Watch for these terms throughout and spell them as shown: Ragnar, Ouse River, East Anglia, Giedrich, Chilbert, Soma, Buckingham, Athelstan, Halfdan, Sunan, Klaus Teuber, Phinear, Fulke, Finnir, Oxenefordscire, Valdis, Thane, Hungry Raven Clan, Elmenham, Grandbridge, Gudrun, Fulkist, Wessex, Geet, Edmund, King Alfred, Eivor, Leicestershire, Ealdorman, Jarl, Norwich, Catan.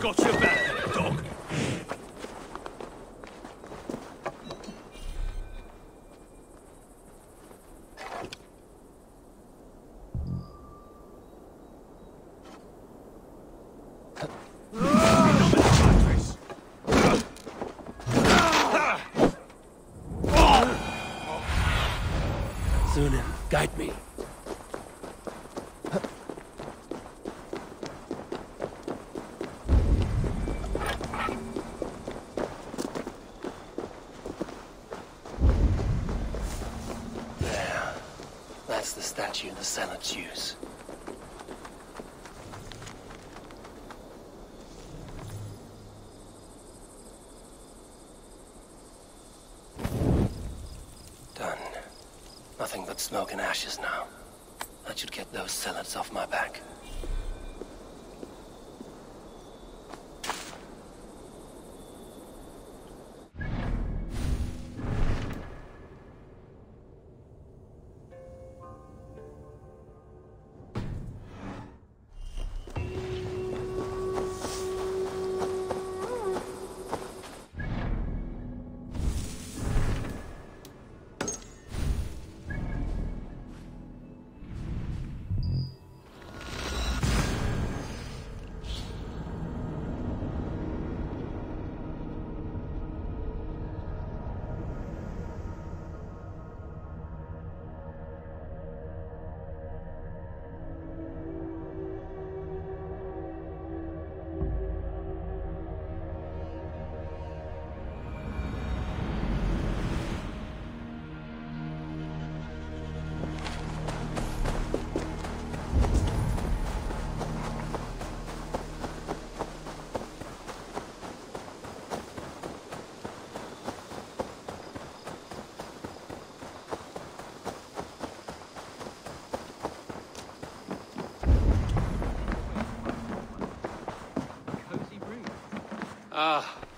Got your back, dog. Sooner, guide me. The Senate's use. Done. Nothing but smoke and ashes now. That should get those senates off my back.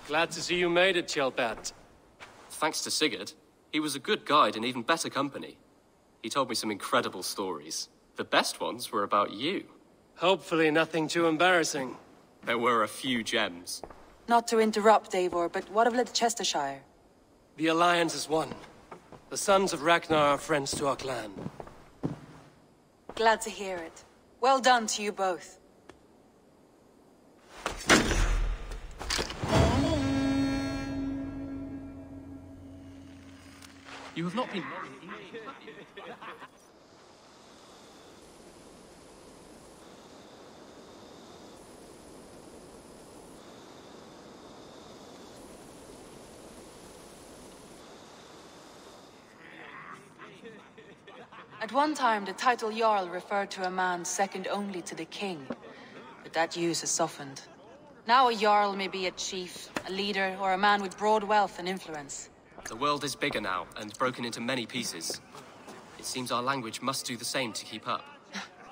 Glad to see you made it, Chilbert. Thanks to Sigurd. He was a good guide and even better company. He told me some incredible stories. The best ones were about you. Hopefully nothing too embarrassing. There were a few gems. Not to interrupt, Eivor, but what of Leicestershire? The Alliance is won. The sons of Ragnar are friends to our clan. Glad to hear it. Well done to you both. You have not been... At one time, the title Jarl referred to a man second only to the king, but that use has softened. Now a Jarl may be a chief, a leader, or a man with broad wealth and influence. The world is bigger now, and broken into many pieces. It seems our language must do the same to keep up.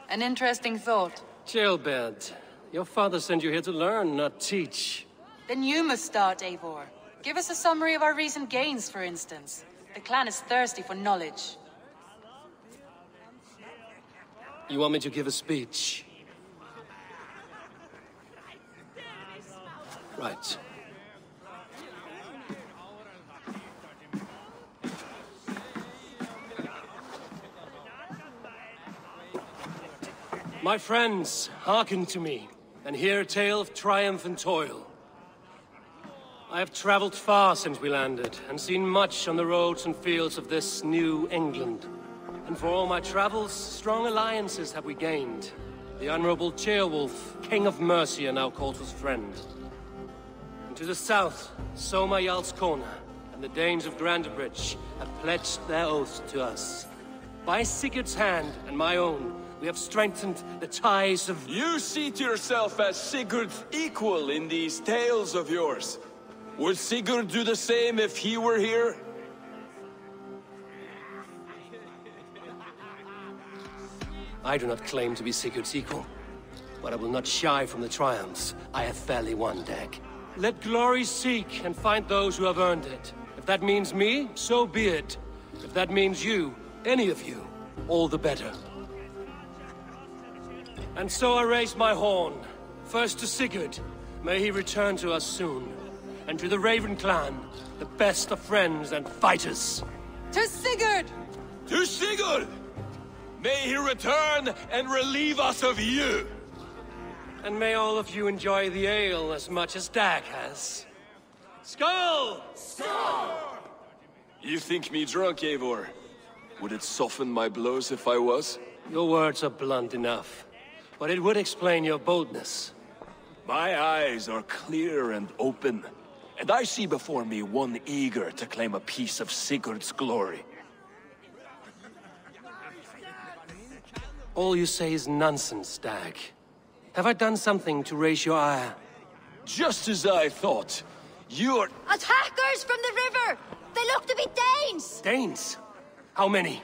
An interesting thought. Chilbert, your father sent you here to learn, not teach. Then you must start, Eivor. Give us a summary of our recent gains, for instance. The clan is thirsty for knowledge. You want me to give a speech? Right. My friends, hearken to me, and hear a tale of triumph and toil. I have traveled far since we landed, and seen much on the roads and fields of this new England. And for all my travels, strong alliances have we gained. The Honorable Ceawulf, King of Mercia, now calls us friend. And to the south, Soma Jarl's Corner and the Danes of Grandbridge have pledged their oath to us. By Sigurd's hand and my own, we have strengthened the ties of... You seat yourself as Sigurd's equal in these tales of yours. Would Sigurd do the same if he were here? I do not claim to be Sigurd's equal, but I will not shy from the triumphs I have fairly won, Dag. Let glory seek and find those who have earned it. If that means me, so be it. If that means you, any of you, all the better. And so I raise my horn, first to Sigurd, may he return to us soon, and to the Raven Clan, the best of friends and fighters. To Sigurd! To Sigurd! May he return and relieve us of you! And may all of you enjoy the ale as much as Dag has. Skull! Skull! You think me drunk, Eivor? Would it soften my blows if I was? Your words are blunt enough, but it would explain your boldness. My eyes are clear and open, and I see before me one eager to claim a piece of Sigurd's glory. All you say is nonsense, Dag. Have I done something to raise your ire? Just as I thought. You're... Attackers from the river! They look to be Danes! Danes? How many?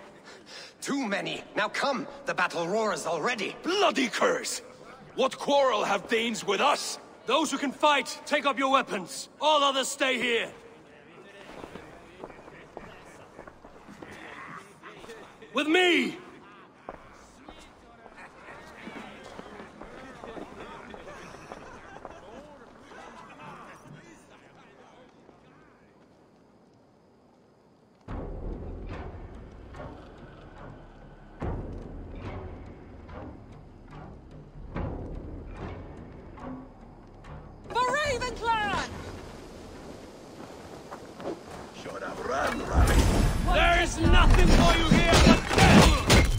Too many. Now come, the battle roars already. Bloody curse! What quarrel have Danes with us? Those who can fight, take up your weapons. All others stay here. With me! There is nothing for you here but death!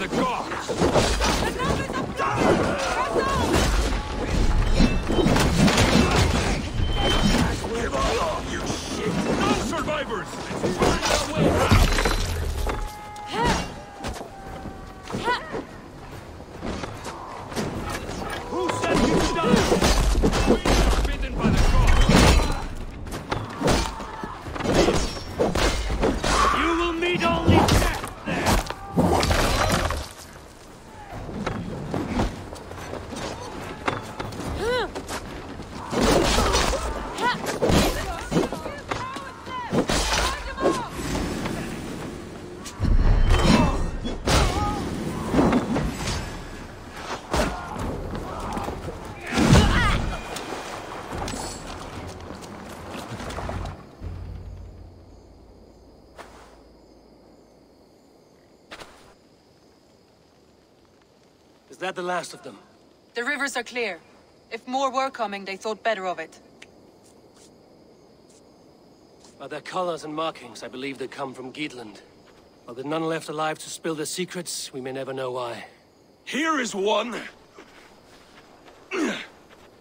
the gods! The numbers of blood! Give all off, you shit! No survivors! Let's burn our way out! Is that the last of them? The rivers are clear. If more were coming, they thought better of it. By their colors and markings, I believe they come from Geetland. While there's none left alive to spill their secrets, we may never know why. Here is one!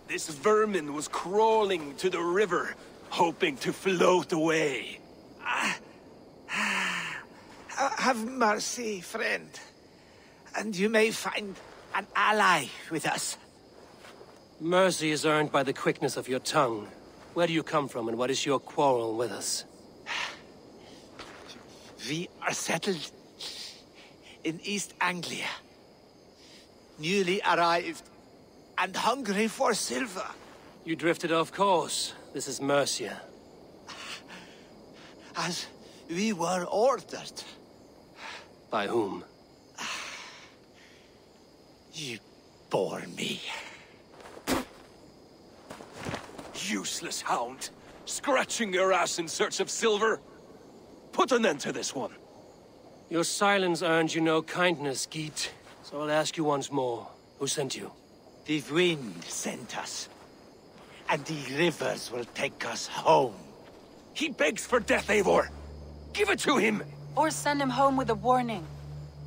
This vermin was crawling to the river, hoping to float away. Have mercy, friend. And you may find an ally with us. Mercy is earned by the quickness of your tongue. Where do you come from, and what is your quarrel with us? We are settled in East Anglia. Newly arrived and hungry for silver. You drifted off course. This is Mercia. As we were ordered. By whom? You bore me. Useless hound! Scratching your ass in search of silver! Put an end to this one! Your silence earned you no kindness, Geet. So I'll ask you once more, who sent you? The wind sent us. And the rivers will take us home. He begs for death, Eivor! Give it to him! Or send him home with a warning.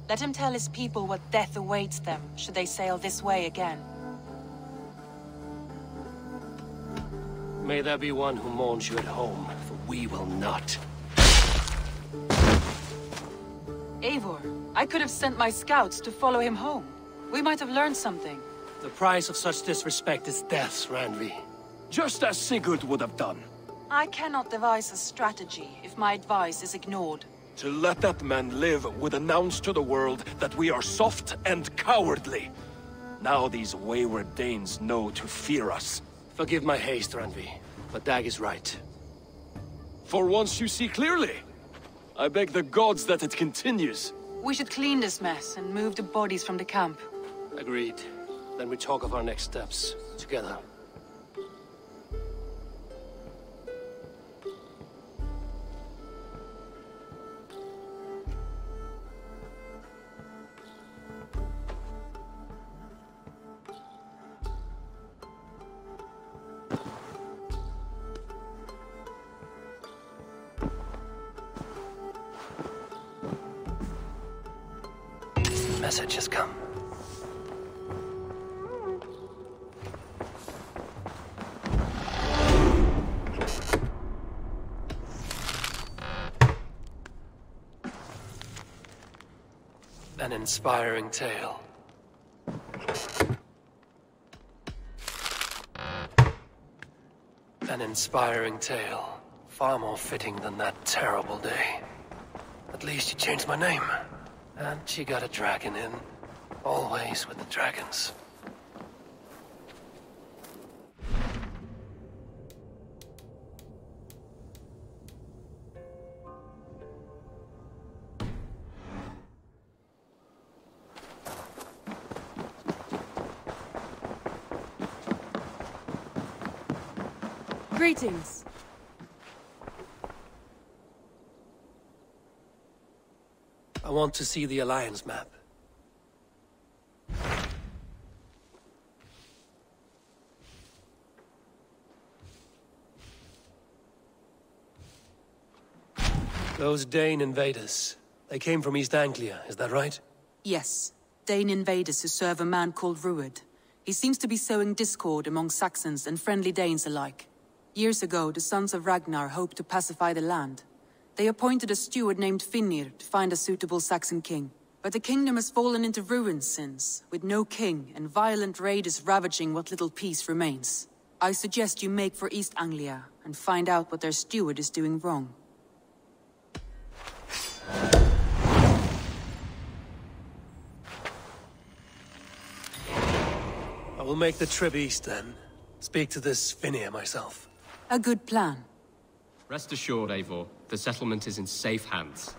Let him tell his people what death awaits them, should they sail this way again. May there be one who mourns you at home, for we will not. Eivor, I could have sent my scouts to follow him home. We might have learned something. The price of such disrespect is death, Randvi. Just as Sigurd would have done. I cannot devise a strategy if my advice is ignored. To let that man live would announce to the world that we are soft and cowardly. Now these wayward Danes know to fear us. Forgive my haste, Randvi, but Dag is right. For once you see clearly. I beg the gods that it continues. We should clean this mess and move the bodies from the camp. Agreed. Then we talk of our next steps, together. Message has come. An inspiring tale. An inspiring tale. Far more fitting than that terrible day. At least you changed my name. And she got a dragon in. Always with the dragons. Greetings. I want to see the Alliance map. Those Dane invaders. They came from East Anglia, is that right? Yes. Dane invaders who serve a man called Rued. He seems to be sowing discord among Saxons and friendly Danes alike. Years ago, the sons of Ragnar hoped to pacify the land. They appointed a steward named Finnir to find a suitable Saxon king. But the kingdom has fallen into ruins since, with no king and violent raiders ravaging what little peace remains. I suggest you make for East Anglia and find out what their steward is doing wrong. I will make the trip east, then. Speak to this Phinear myself. A good plan. Rest assured, Eivor. The settlement is in safe hands.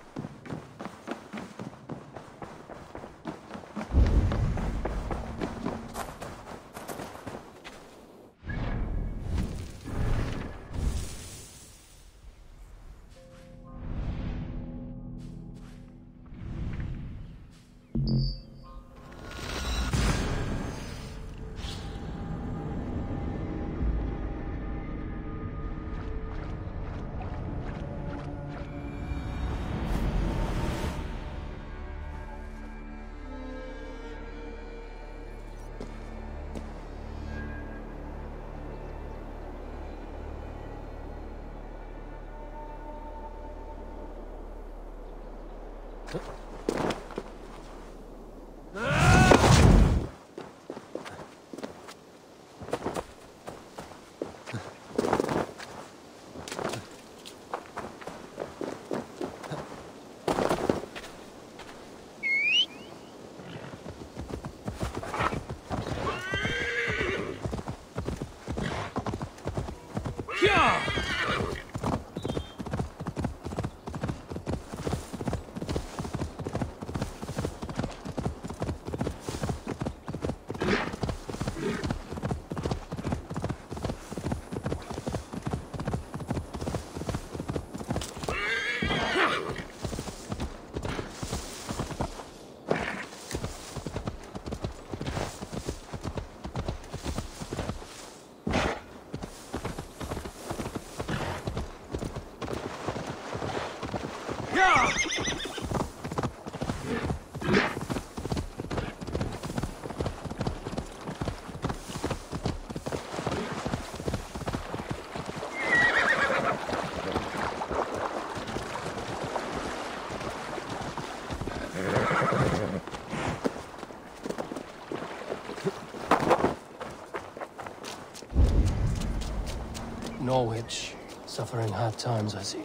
Norwich, suffering hard times, I see.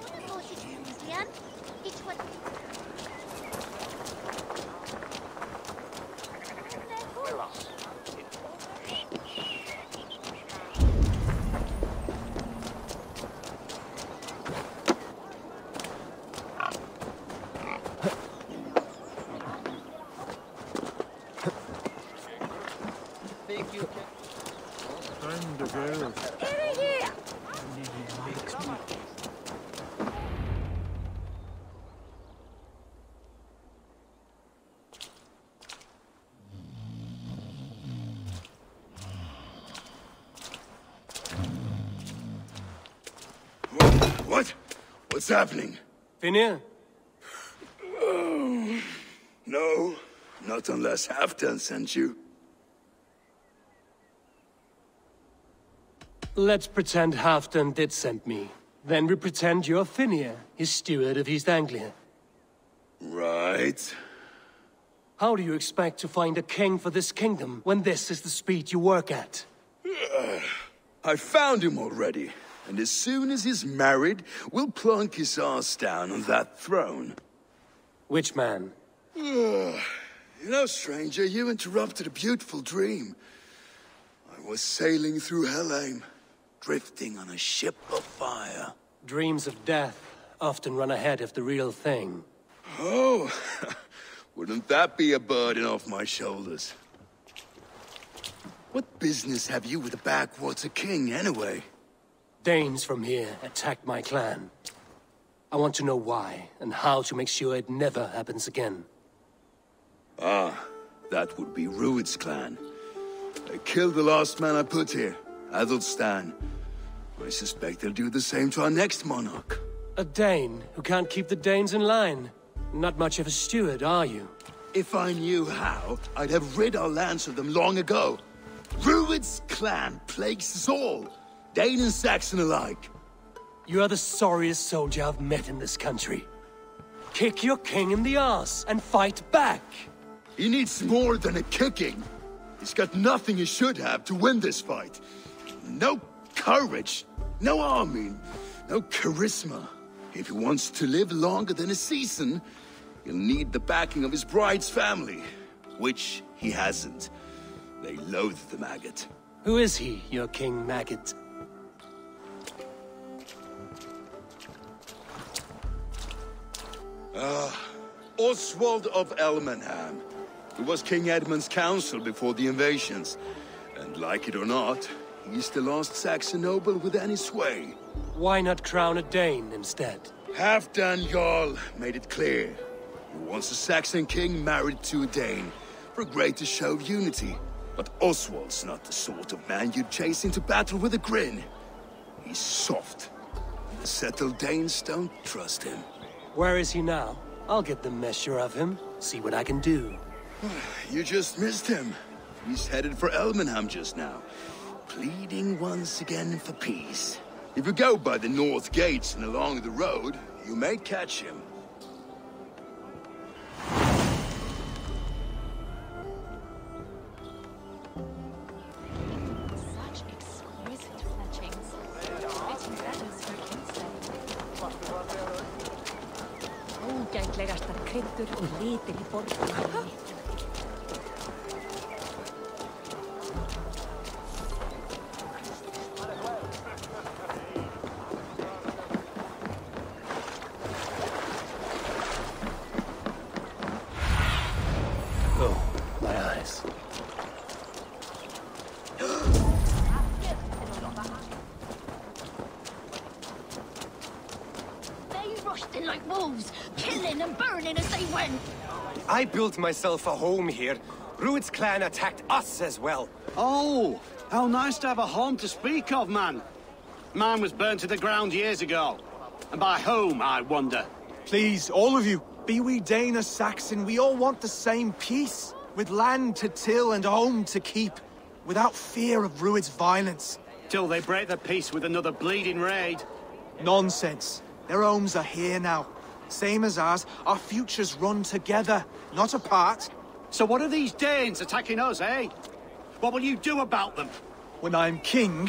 What's happening? Phinear? Oh, no, not unless Halfdan sent you. Let's pretend Halfdan did send me. Then we pretend you're Phinear, his steward of East Anglia. Right. How do you expect to find a king for this kingdom when this is the speed you work at? I found him already. And as soon as he's married, we'll plonk his ass down on that throne. Which man? You know, stranger, you interrupted a beautiful dream. I was sailing through Helheim, drifting on a ship of fire. Dreams of death often run ahead of the real thing. Oh, wouldn't that be a burden off my shoulders? What business have you with a backwater king, anyway? Danes from here attacked my clan. I want to know why, and how to make sure it never happens again. Ah, that would be Rued's clan. They killed the last man I put here, Athelstan. I suspect they'll do the same to our next monarch. A Dane who can't keep the Danes in line. Not much of a steward, are you? If I knew how, I'd have rid our lands of them long ago. Rued's clan plagues us all, Dane and Saxon alike. You are the sorriest soldier I've met in this country. Kick your king in the ass and fight back. He needs more than a kicking. He's got nothing he should have to win this fight. No courage, no army, no charisma. If he wants to live longer than a season, he'll need the backing of his bride's family, which he hasn't. They loathe the maggot. Who is he, your king maggot? Oswald of Elmenham, who was King Edmund's counsel before the invasions. And like it or not, he's the last Saxon noble with any sway. Why not crown a Dane instead? Halfdan Jarl made it clear. He wants a Saxon king married to a Dane, for a greater show of unity. But Oswald's not the sort of man you'd chase into battle with a grin. He's soft. The settled Danes don't trust him. Where is he now? I'll get the measure of him, see what I can do. You just missed him. He's headed for Elmenham just now, pleading once again for peace. If you go by the north gates and along the road, you may catch him. I built myself a home here. Rued's clan attacked us as well. Oh, how nice to have a home to speak of, man. Mine was burned to the ground years ago. And by home, I wonder. Please, all of you, be we Dane or Saxon, we all want the same peace. With land to till and home to keep, without fear of Rued's violence. Till they break the peace with another bleeding raid. Nonsense. Their homes are here now. Same as ours, our futures run together, not apart. So what are these Danes attacking us, eh? What will you do about them? When I'm king...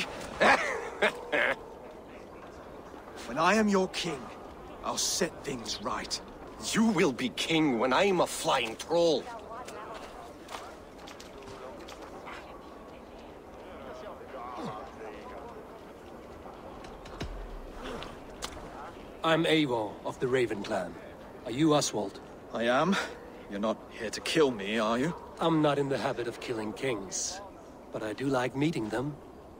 When I am your king, I'll set things right. You will be king when I'm a flying troll. I'm Eivor of the Raven Clan. Are you Oswald? I am. You're not here to kill me, are you? I'm not in the habit of killing kings, but I do like meeting them.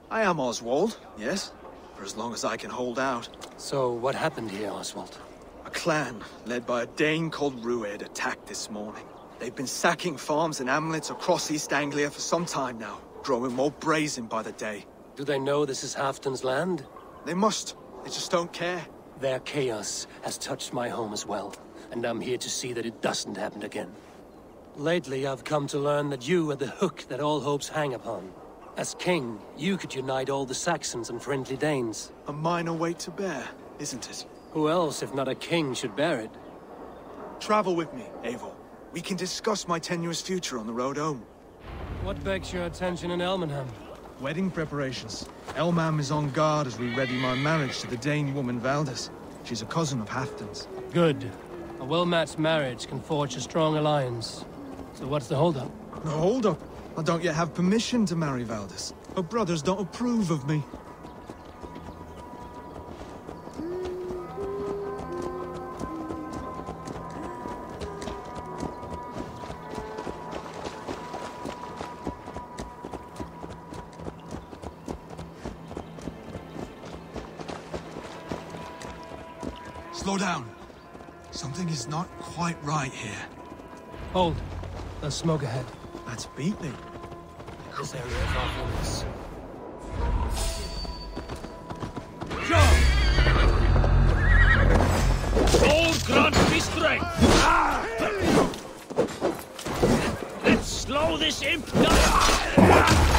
I am Oswald, yes, for as long as I can hold out. So what happened here, Oswald? A clan led by a Dane called Rued attacked this morning. They've been sacking farms and hamlets across East Anglia for some time now, growing more brazen by the day. Do they know this is Hafton's land? They must. They just don't care. Their chaos has touched my home as well, and I'm here to see that it doesn't happen again. Lately, I've come to learn that you are the hook that all hopes hang upon. As king, you could unite all the Saxons and friendly Danes. A minor weight to bear, isn't it? Who else, if not a king, should bear it? Travel with me, Eivor. We can discuss my tenuous future on the road home. What begs your attention in Elmenham? Wedding preparations. Elmam is on guard as we ready my marriage to the Dane woman Valdis. She's a cousin of Hafton's. Good. A well-matched marriage can forge a strong alliance. So what's the holdup? No holdup? I don't yet have permission to marry Valdis. Her brothers don't approve of me. Slow down. Something is not quite right here. Hold. There's smoke ahead. That's beating. This area is our focus. Jump! All grunt be straight! Ah! all this imp does.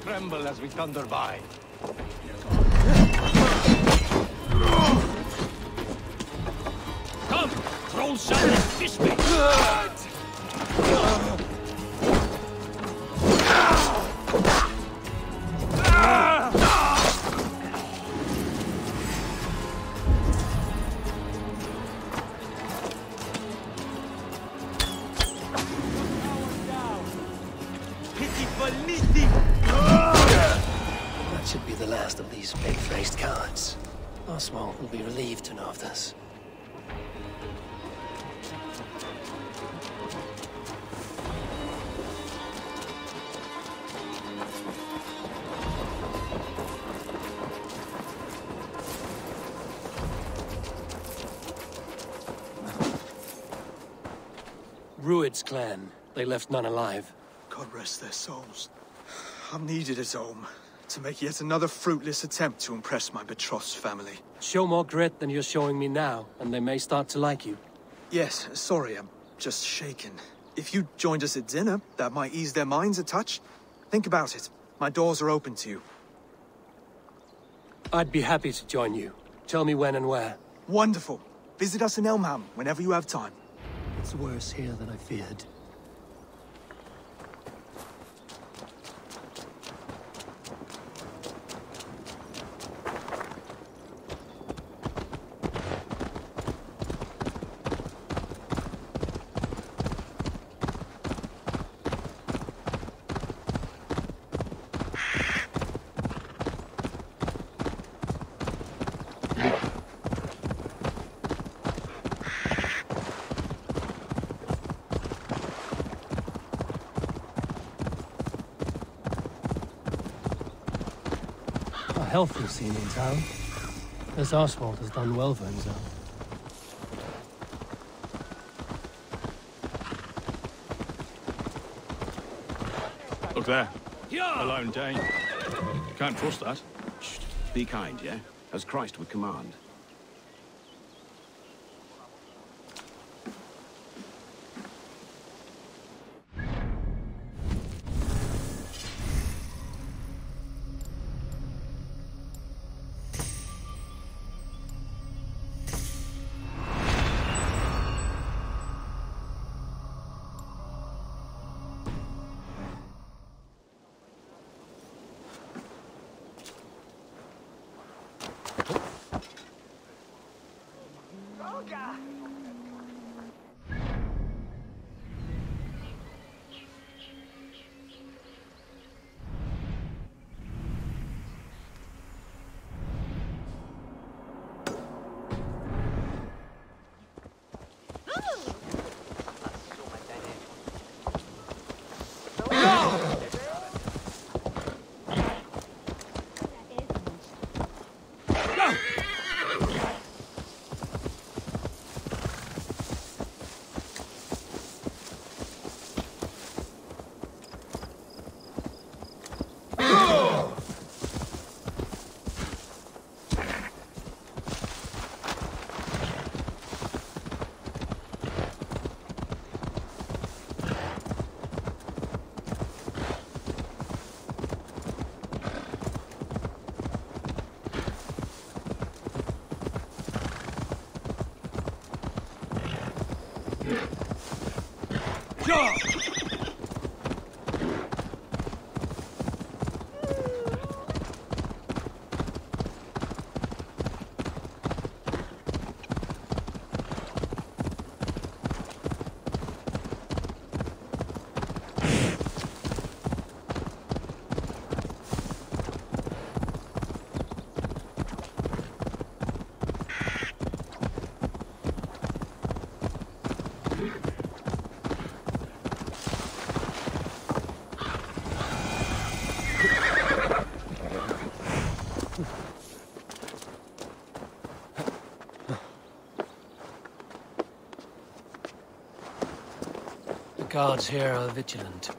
Tremble as we thunder by. Come, throw some and kiss me. Oswald will be relieved to know of this. Rued's clan. They left none alive. God rest their souls. I'm needed at home. To make yet another fruitless attempt to impress my betrothed's family. Show more grit than you're showing me now, and they may start to like you. Yes, sorry, I'm just shaken. If you joined us at dinner, that might ease their minds a touch. Think about it. My doors are open to you. I'd be happy to join you. Tell me when and where. Wonderful. Visit us in Elmenham whenever you have time. It's worse here than I feared. Health is seen in town. This Oswald has done well for himself. Look there. Yeah. Alone, Dane. You can't trust that. Shh. Be kind, yeah? As Christ would command. Guards here are vigilant.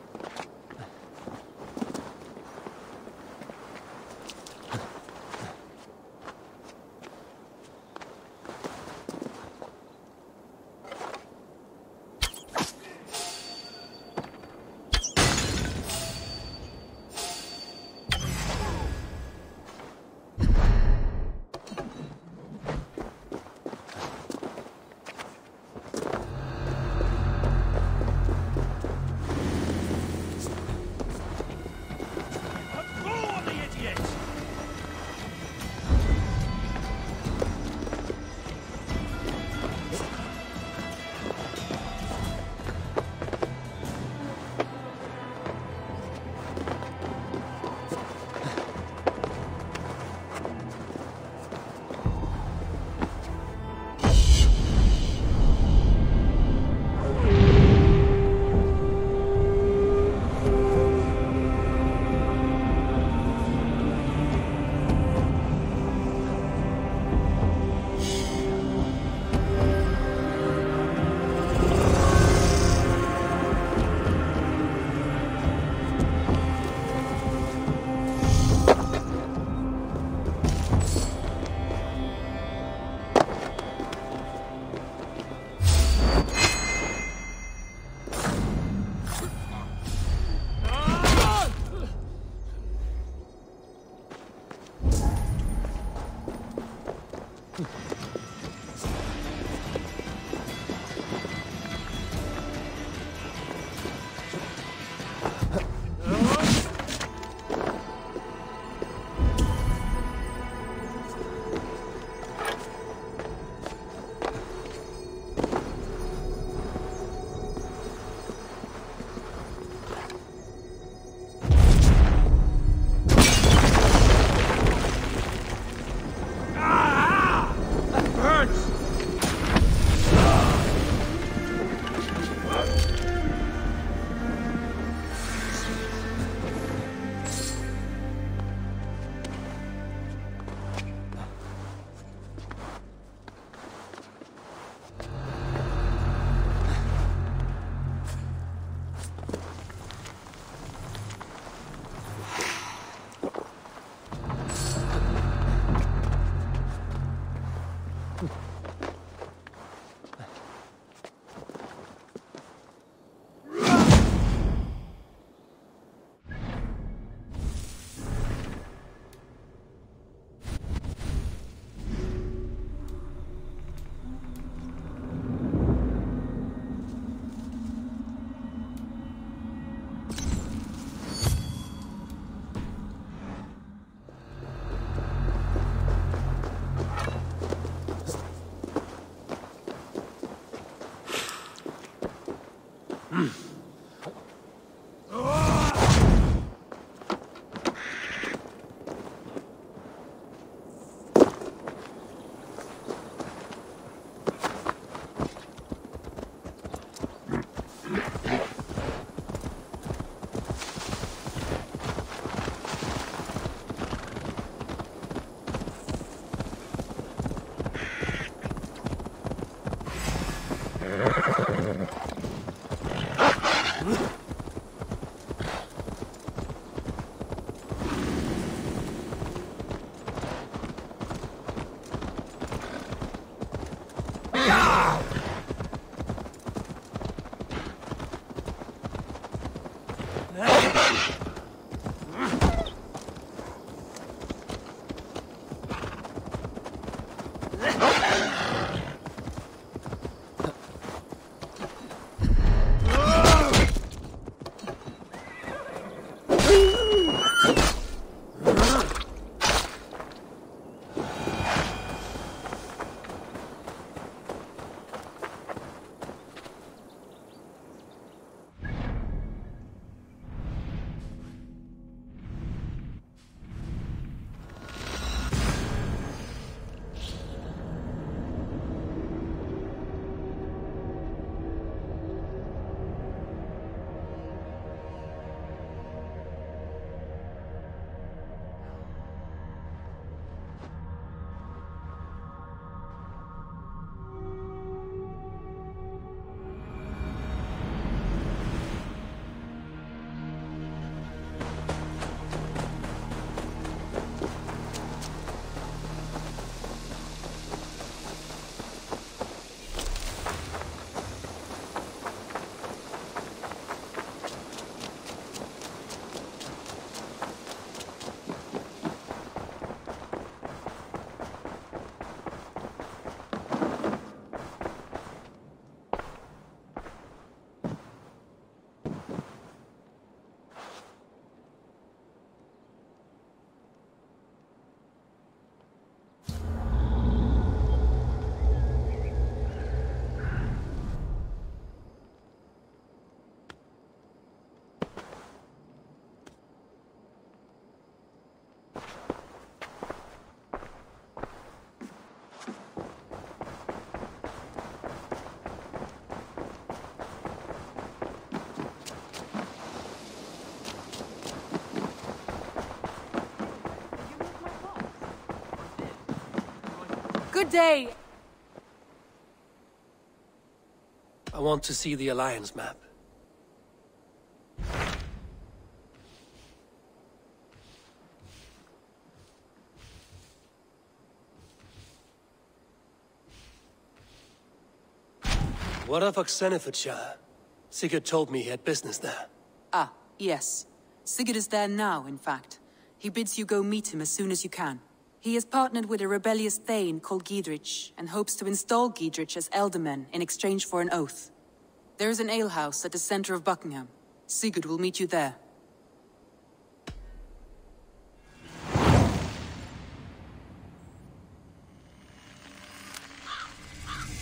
Good day. I want to see the Alliance map. What of Oxenefordscire? Sigurd told me he had business there. Ah, yes. Sigurd is there now, in fact. He bids you go meet him as soon as you can. He has partnered with a rebellious Thane called Giedrich, and hopes to install Giedrich as Ealdorman in exchange for an oath. There is an alehouse at the center of Buckingham. Sigurd will meet you there. I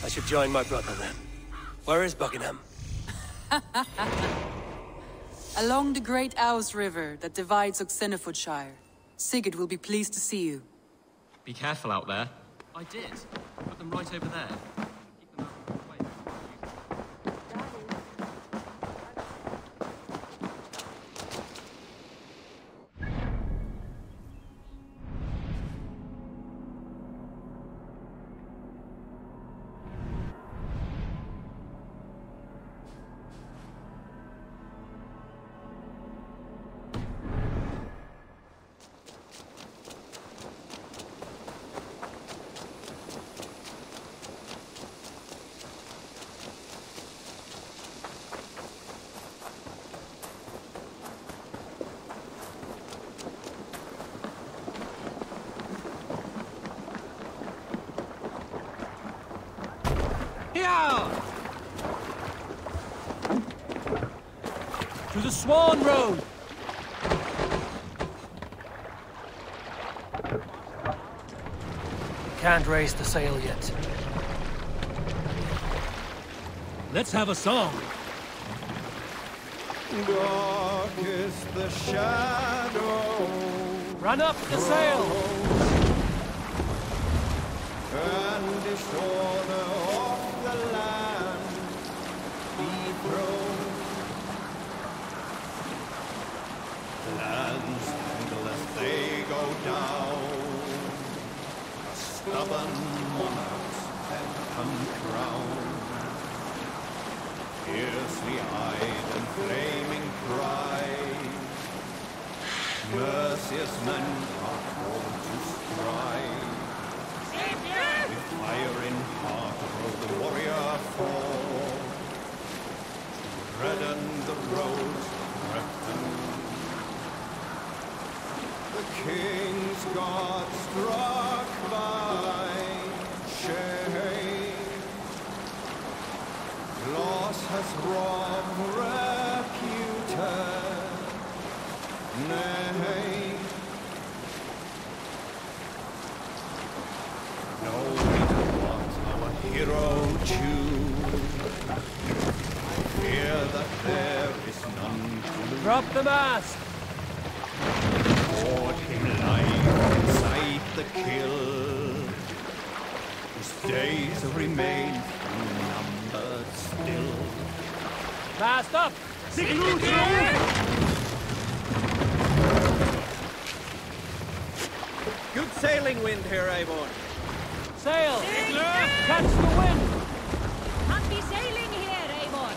should join my brother then. Where is Buckingham? Along the great Ouse River that divides Oxenefordscire. Sigurd will be pleased to see you. Be careful out there. I did. Put them right over there. Keep them out of the way. Swan Road! Can't raise the sail yet. Let's have a song. Dark is the shadow. Run up the sail! And the shoulder of the land be broken. Unless they go down, stubborn monarchs have come crowned. fiercely-eyed and flaming pride. Merciless men are called to strive. With fire in heart will the warrior fall. Redden the road threatened. The king's God struck by shame. Loss has wrought reputed name. No matter what our hero choose, I fear that there is none to lose. Drop the mask! Poured him life inside the kill. His days remain unnumbered still. Fast up! Sigurd! Good sailing wind here, Eivor. Sail! Sigurd! Catch the wind! Can't be sailing here, Eivor.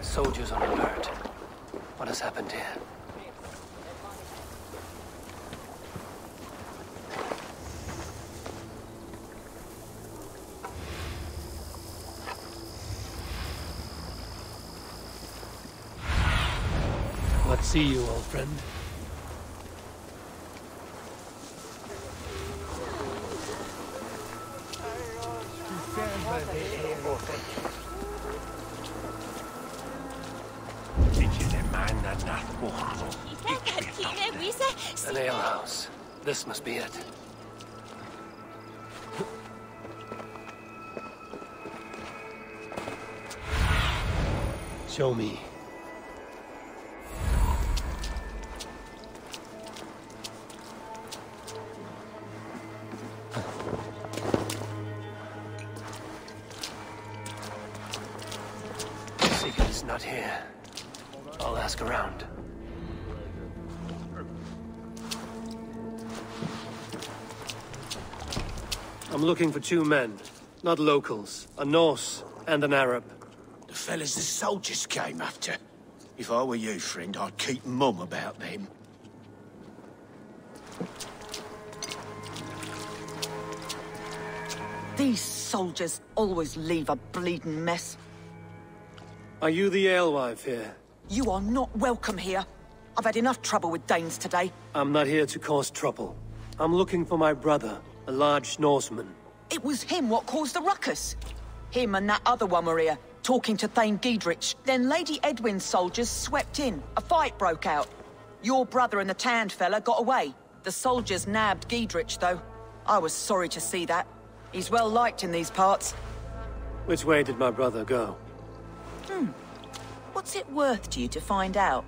Soldiers on alert. What has happened here? What see you, old friend? An alehouse. This must be it. Show me. Sigurd is not here. I'll ask around. I'm looking for two men, not locals, a Norse and an Arab. The fellas the soldiers came after. If I were you, friend, I'd keep mum about them. These soldiers always leave a bleeding mess. Are you the alewife here? You are not welcome here. I've had enough trouble with Danes today. I'm not here to cause trouble. I'm looking for my brother, a large Norseman. It was him what caused the ruckus. Him and that other one were here, talking to Thane Giedrich. Then Lady Edwin's soldiers swept in. A fight broke out. Your brother and the tanned fella got away. The soldiers nabbed Giedrich, though. I was sorry to see that. He's well liked in these parts. Which way did my brother go? What's it worth to you to find out?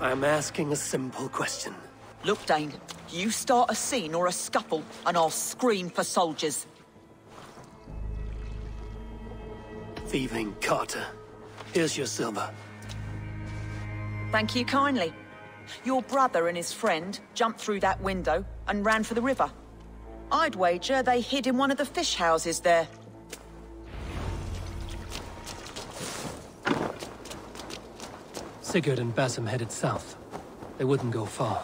I'm asking a simple question. Look, Dane, you start a scene or a scuffle, and I'll scream for soldiers. Thieving Carter, here's your silver. Thank you kindly. Your brother and his friend jumped through that window and ran for the river. I'd wager they hid in one of the fish houses there. Sigurd and Basim headed south. They wouldn't go far.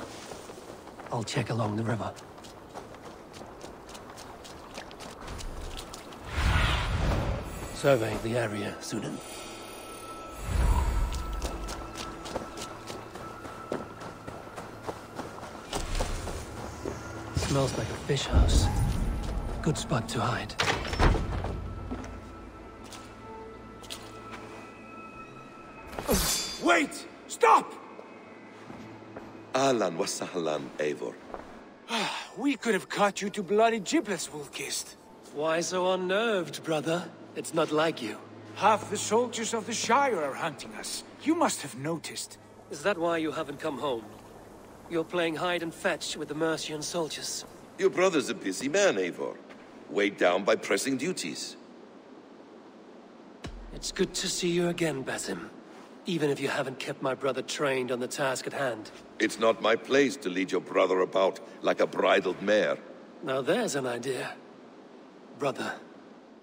I'll check along the river. Survey the area, Sunan. Smells like a fish house. Good spot to hide. Wait! Stop! Ahlan wa sahlan, Eivor. We could have cut you to bloody giblets, Fulkist. Why so unnerved, brother? It's not like you. Half the soldiers of the Shire are hunting us. You must have noticed. Is that why you haven't come home? You're playing hide and fetch with the Mercian soldiers. Your brother's a busy man, Eivor. Weighed down by pressing duties. It's good to see you again, Basim. Even if you haven't kept my brother trained on the task at hand. It's not my place to lead your brother about like a bridled mare. Now there's an idea. Brother,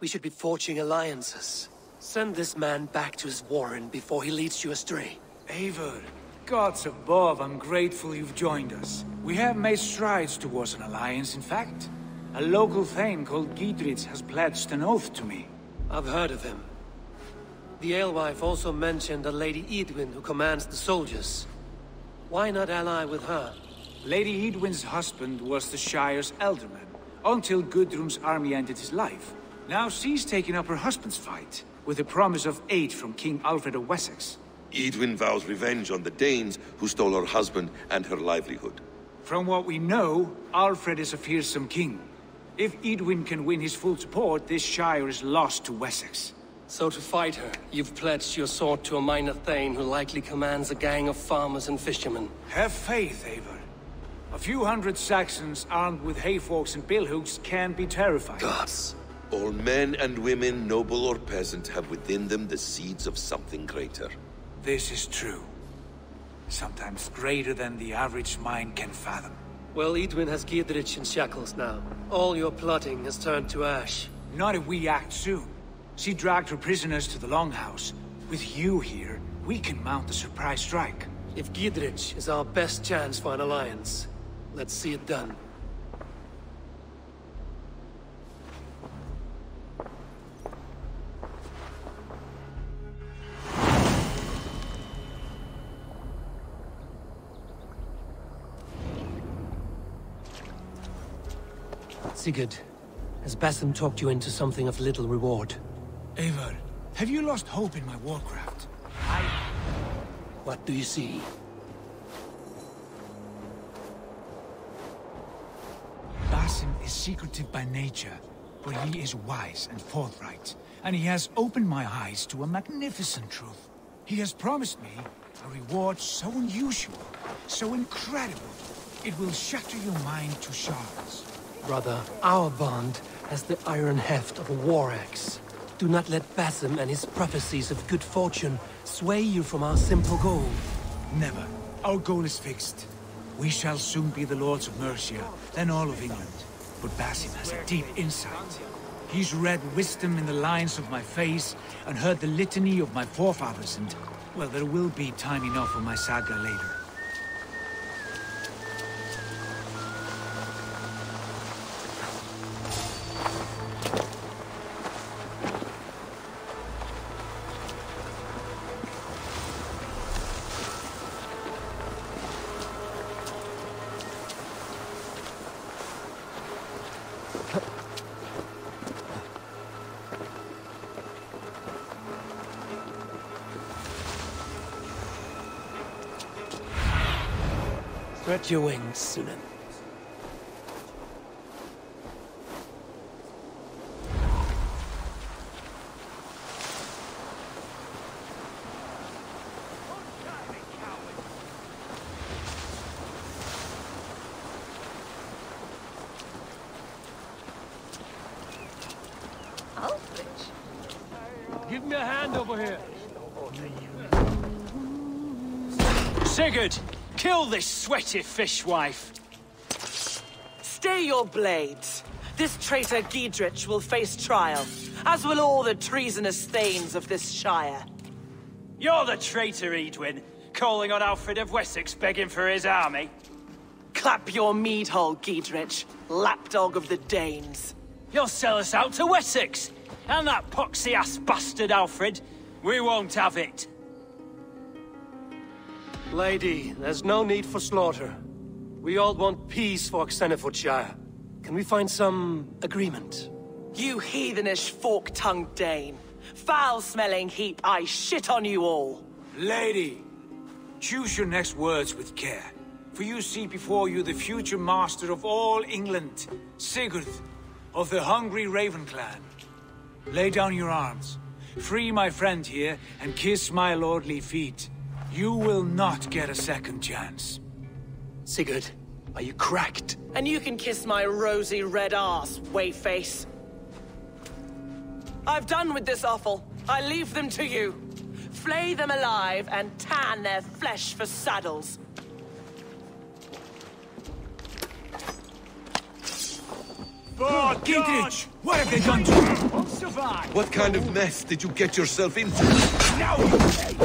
we should be forging alliances. Send this man back to his warren before he leads you astray. Eivor, gods above, I'm grateful you've joined us. We have made strides towards an alliance, in fact. A local thane called Giedrich has pledged an oath to me. I've heard of him. The alewife also mentioned a Lady Edwin who commands the soldiers. Why not ally with her? Lady Edwin's husband was the Shire's Ealdorman, until Gudrun's army ended his life. Now she's taken up her husband's fight, with the promise of aid from King Alfred of Wessex. Edwin vows revenge on the Danes who stole her husband and her livelihood. From what we know, Alfred is a fearsome king. If Edwin can win his full support, this Shire is lost to Wessex. So to fight her, you've pledged your sword to a minor thane who likely commands a gang of farmers and fishermen. Have faith, Eivor. A few hundred Saxons armed with hayforks and billhooks can be terrified. Gods! All men and women, noble or peasant, have within them the seeds of something greater. This is true. Sometimes greater than the average mind can fathom. Well, Edwin has Giedrich in shackles now. All your plotting has turned to ash. Not if we act soon. She dragged her prisoners to the Longhouse. With you here, we can mount a surprise strike. If Giedrich is our best chance for an alliance, let's see it done. Sigurd, has Basim talked you into something of little reward? Eivor, have you lost hope in my warcraft? What do you see? Basim is secretive by nature, but he is wise and forthright, and he has opened my eyes to a magnificent truth. He has promised me a reward so unusual, so incredible, it will shatter your mind to shards. Brother, our bond has the iron heft of a war axe. Do not let Basim and his prophecies of good fortune sway you from our simple goal. Never. Our goal is fixed. We shall soon be the lords of Mercia, then all of England. But Basim has a deep insight. He's read wisdom in the lines of my face and heard the litany of my forefathers, and, well, there will be time enough for my saga later. Spread your wings, Sunan. Give me a hand over here. Sigurd! Kill this sweaty fishwife! Stay your blades. This traitor Giedrich will face trial, as will all the treasonous thanes of this shire. You're the traitor, Edwin, calling on Alfred of Wessex begging for his army. Clap your mead hole, Giedrich, lapdog of the Danes. You'll sell us out to Wessex, and that poxy-ass bastard Alfred. We won't have it. Lady, there's no need for slaughter. We all want peace for Oxenefordscire. Can we find some agreement? You heathenish fork-tongued Dane. Foul-smelling heap, I shit on you all. Lady, choose your next words with care, for you see before you the future master of all England, Sigurd, of the Hungry Raven clan. Lay down your arms, free my friend here, and kiss my lordly feet. You will not get a second chance. Sigurd, are you cracked? And you can kiss my rosy red ass, wayface. I've done with this offal. I leave them to you. Flay them alive and tan their flesh for saddles. Oh, Giedrich! What have they done to you? Won't survive. What kind of mess did you get yourself into? Now you say!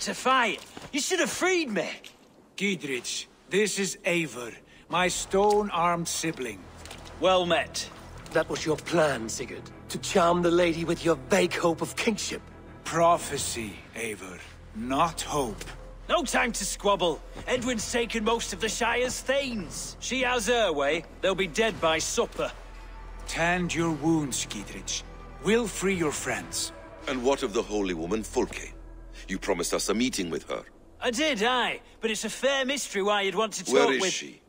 To fight. You should have freed me. Giedrich, this is Eivor, my stone-armed sibling. Well met. That was your plan, Sigurd, to charm the lady with your vague hope of kingship. Prophecy, Eivor, not hope. No time to squabble. Edwin's taken most of the Shire's thanes. She has her way. They'll be dead by supper. Tend your wounds, Giedrich. We'll free your friends. And what of the holy woman, Fulke? You promised us a meeting with her. I did, aye. But it's a fair mystery why you'd want to talk with... Where is she?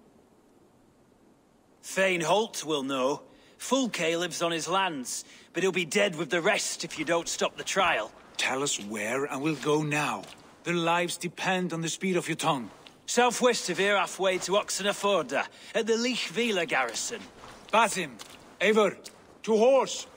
Thane Holt will know. Fulke lives on his lands, but he'll be dead with the rest if you don't stop the trial. Tell us where and we'll go now. Their lives depend on the speed of your tongue. Southwest of here, halfway to Oxeneforda, at the Lichvila garrison. Basim, Eivor, to horse!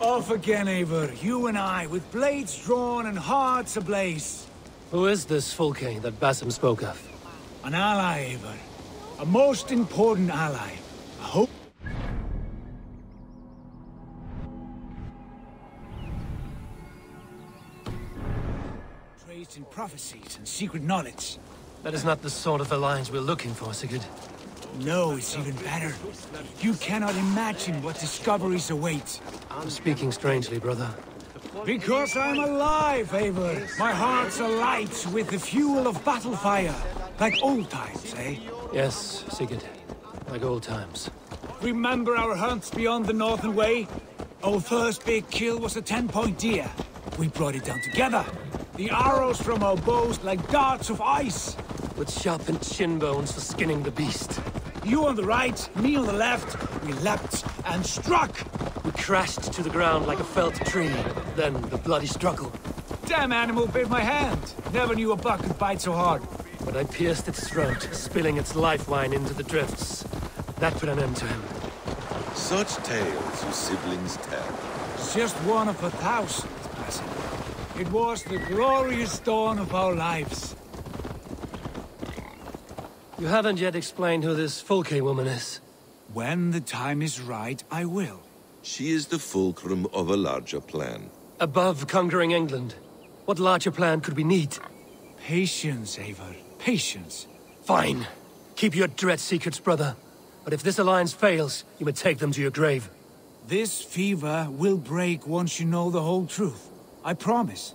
Off again, Eivor. You and I, with blades drawn and hearts ablaze. Who is this Fulke that Basim spoke of? An ally, Eivor. A most important ally. I hope... ...traced in prophecies and secret knowledge. That is not the sort of alliance we're looking for, Sigurd. No, it's even better. You cannot imagine what discoveries await. I'm speaking strangely, brother. Because I'm alive, Eivor. My heart's alight with the fuel of battle fire. Like old times, eh? Yes, Sigurd. Like old times. Remember our hunts beyond the northern way? Our first big kill was a 10-point deer. We brought it down together. The arrows from our bows like darts of ice. With sharpened shin bones for skinning the beast. You on the right, me on the left. We leapt and struck! We crashed to the ground like a felled tree. Then the bloody struggle. Damn animal bit my hand. Never knew a buck could bite so hard. But I pierced its throat, spilling its lifeline into the drifts. That put an end to him. Such tales you siblings tell. Just one of a thousand, Basim. It was the glorious dawn of our lives. You haven't yet explained who this Fulke woman is. When the time is right, I will. She is the fulcrum of a larger plan. Above conquering England. What larger plan could we need? Patience, Eivor. Patience. Fine. Keep your dread secrets, brother. But if this alliance fails, you may take them to your grave. This fever will break once you know the whole truth. I promise.